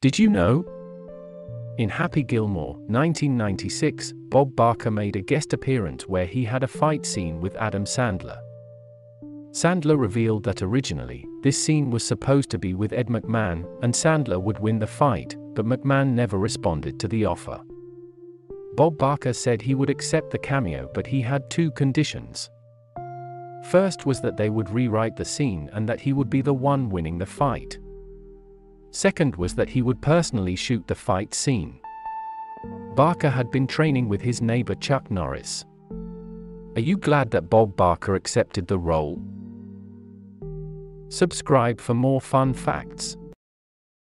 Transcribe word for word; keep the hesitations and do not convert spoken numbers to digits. Did you know? In Happy Gilmore, nineteen ninety-six, Bob Barker made a guest appearance where he had a fight scene with Adam Sandler. Sandler revealed that originally, this scene was supposed to be with Ed McMahon, and Sandler would win the fight, but McMahon never responded to the offer. Bob Barker said he would accept the cameo, but he had two conditions. First was that they would rewrite the scene and that he would be the one winning the fight. Second was that he would personally shoot the fight scene. Barker had been training with his neighbor Chuck Norris. Are you glad that Bob Barker accepted the role? Subscribe for more fun facts.